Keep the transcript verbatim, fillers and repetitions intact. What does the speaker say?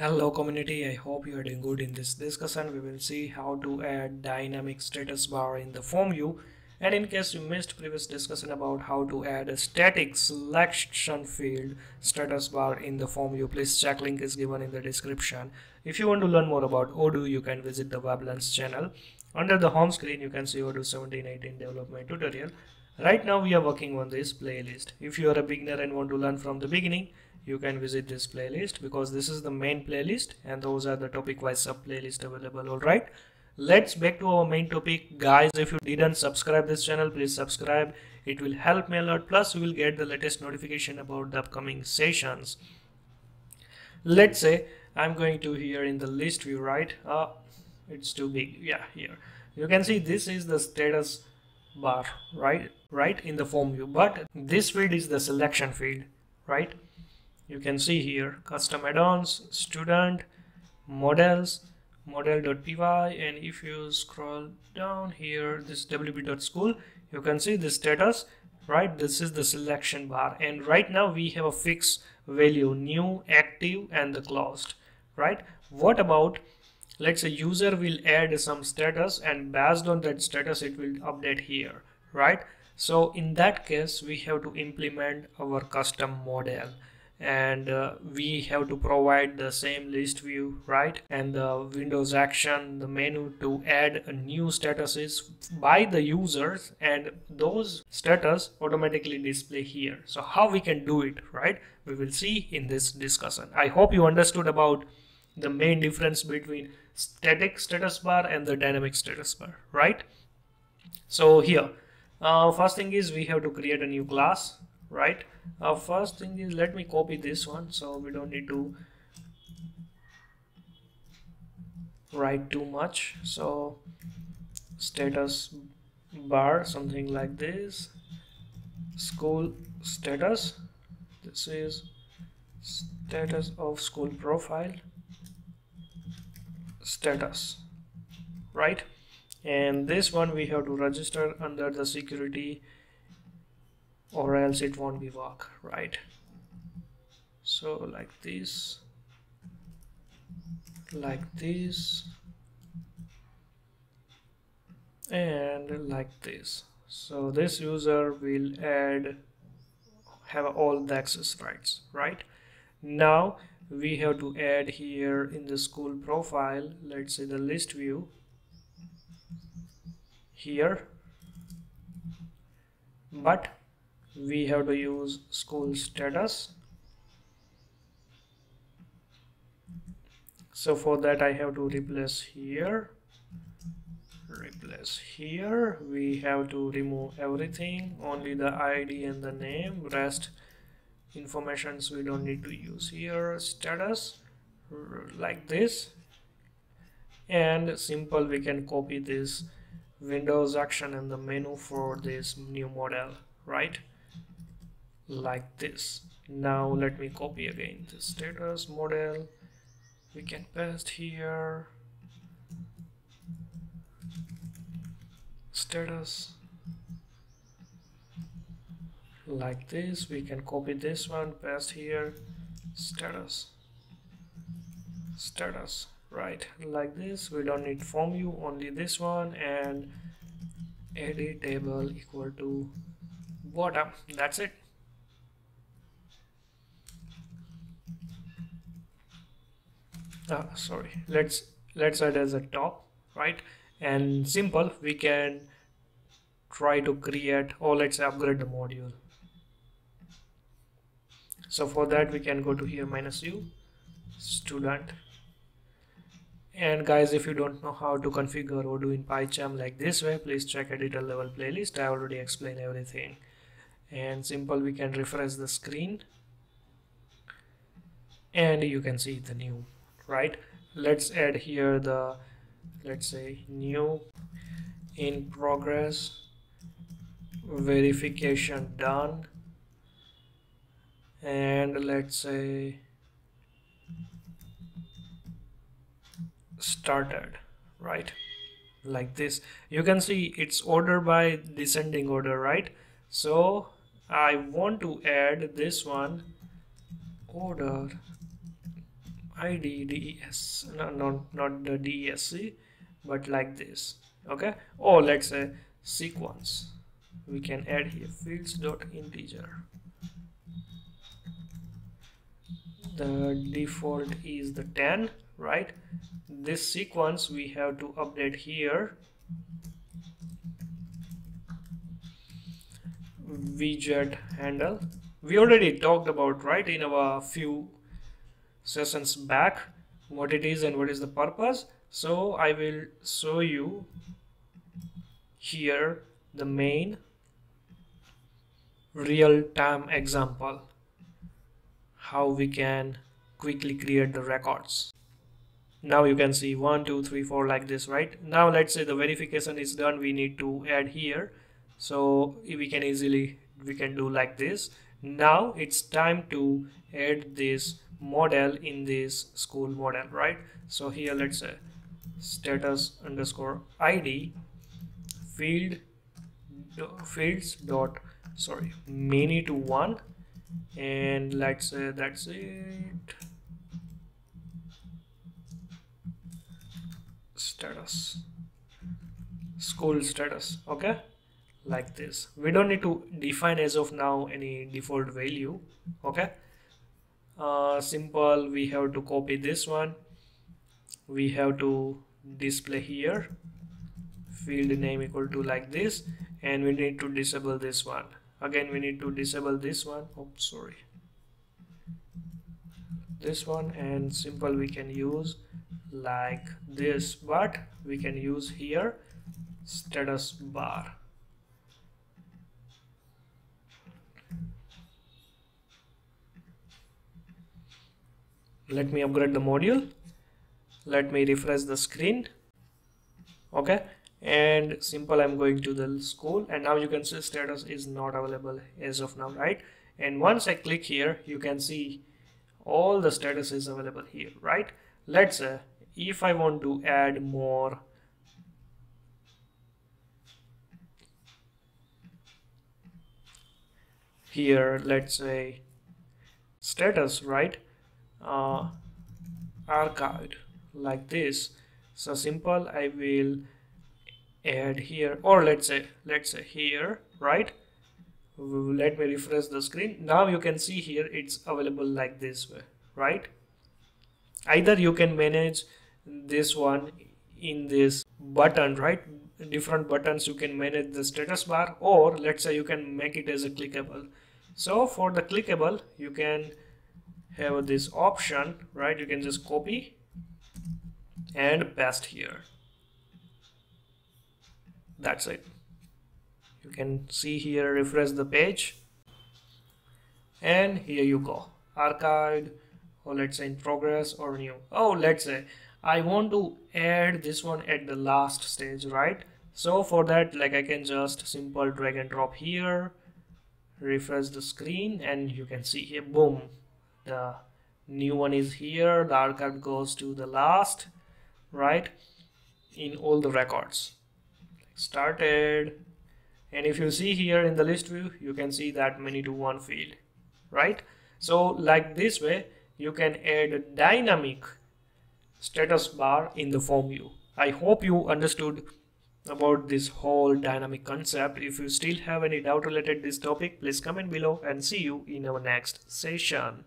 Hello community, I hope you are doing good. In this discussion we will see how to add dynamic status bar in the form view, and in case you missed previous discussion about how to add a static selection field status bar in the form view, please check link is given in the description. If you want to learn more about Odoo, you can visit the WebLearns channel. Under the home screen you can see Odoo seventeen eighteen development tutorial. Right now we are working on this playlist. If you are a beginner and want to learn from the beginning, you can visit this playlist because this is the main playlist and those are the topic wise sub playlist available. Alright, let's back to our main topic. Guys, if you didn't subscribe this channel, please subscribe. It will help me a lot. Plus you will get the latest notification about the upcoming sessions. Let's say I'm going to here in the list view, right? Uh, it's too big. Yeah, here you can see this is the status bar, right? Right in the form view, but this field is the selection field, right? You can see here custom add-ons, student, models, model.py, and if you scroll down here this wp.school, you can see the status, right? This is the selection bar, and right now we have a fixed value new, active, and the closed, right? What about, let's say user will add some status and based on that status it will update here, right? So in that case we have to implement our custom model, and uh, we have to provide the same list view, right, and the Windows action, the menu to add a new statuses by the users, and those status automatically display here. So how we can do it, right, we will see in this discussion. I hope you understood about the main difference between static status bar and the dynamic status bar, right? So here uh, first thing is we have to create a new class, right? Uh, first thing is let me copy this one so we don't need to write too much. So status bar something like this, school status, this is status of school profile status, right? And this one we have to register under the security or else it won't be work, right? So like this, like this, and like this. So this user will add have all the access rights, right? Now we have to add here in the school profile, let's say the list view here, but we have to use school status. So for that I have to replace here, replace here, we have to remove everything, only the I D and the name, rest informations we don't need to use here, status like this, and simple we can copy this Windows action and the menu for this new model, right? Like this. Now let me copy again the status model, we can paste here status like this, we can copy this one, paste here status status, right? Like this, we don't need form view, only this one, and edit table equal to bottom. That's it. Uh, sorry, let's let's add as a top, right? And simple we can try to create, or let's upgrade the module. So for that we can go to here minus u student. And guys, if you don't know how to configure Odoo in PyCharm like this way, please check editor level playlist, I already explained everything. And simple we can refresh the screen and you can see the new, right? Let's add here the, let's say new in progress verification done, and let's say started, right? Like this, you can see it's order by descending order, right? So I want to add this one order, I D D E S, no, not not the D E S C, but like this. Okay, or let's say sequence, we can add here fields dot integer. The default is the ten, right? This sequence we have to update here. Widget handle, we already talked about, right, in our few sessions back, what it is and what is the purpose. So I will show you here the main real-time example, how we can quickly create the records. Now you can see one, two, three, four like this, right? Now let's say the verification is done, we need to add here. So we can easily, we can do like this. Now it's time to add this model in this school model, right? So here let's say status underscore I D field fields dot sorry many to one, and let's say that's it, status school status. Okay, like this, we don't need to define as of now any default value. Okay, uh, simple, we have to copy this one, we have to display here field name equal to like this, and we need to disable this one again, we need to disable this one, oops sorry this one, and simple we can use like this, but we can use here status bar. Let me upgrade the module, let me refresh the screen. Okay, and simple, I'm going to the school, and now you can see status is not available as of now, right? And once I click here, you can see all the status is available here, right? Let's say if I want to add more here, let's say status, right, uh archived like this. So simple, I will add here, or let's say let's say here, right, let me refresh the screen. Now you can see here it's available like this way, right? Either you can manage this one in this button, right, different buttons, you can manage the status bar, or let's say you can make it as a clickable. So for the clickable, you can have this option, right? You can just copy and paste here, that's it. You can see here, refresh the page, and here you go, archived, or let's say in progress or new. Oh, let's say I want to add this one at the last stage, right? So for that, like I can just simple drag and drop here, refresh the screen, and you can see here, boom, the new one is here, the archive goes to the last, right, in all the records started. And if you see here in the list view, you can see that many to one field, right? So like this way, you can add a dynamic status bar in the form view. I hope you understood about this whole dynamic concept. If you still have any doubt related to this topic, please comment below, and see you in our next session.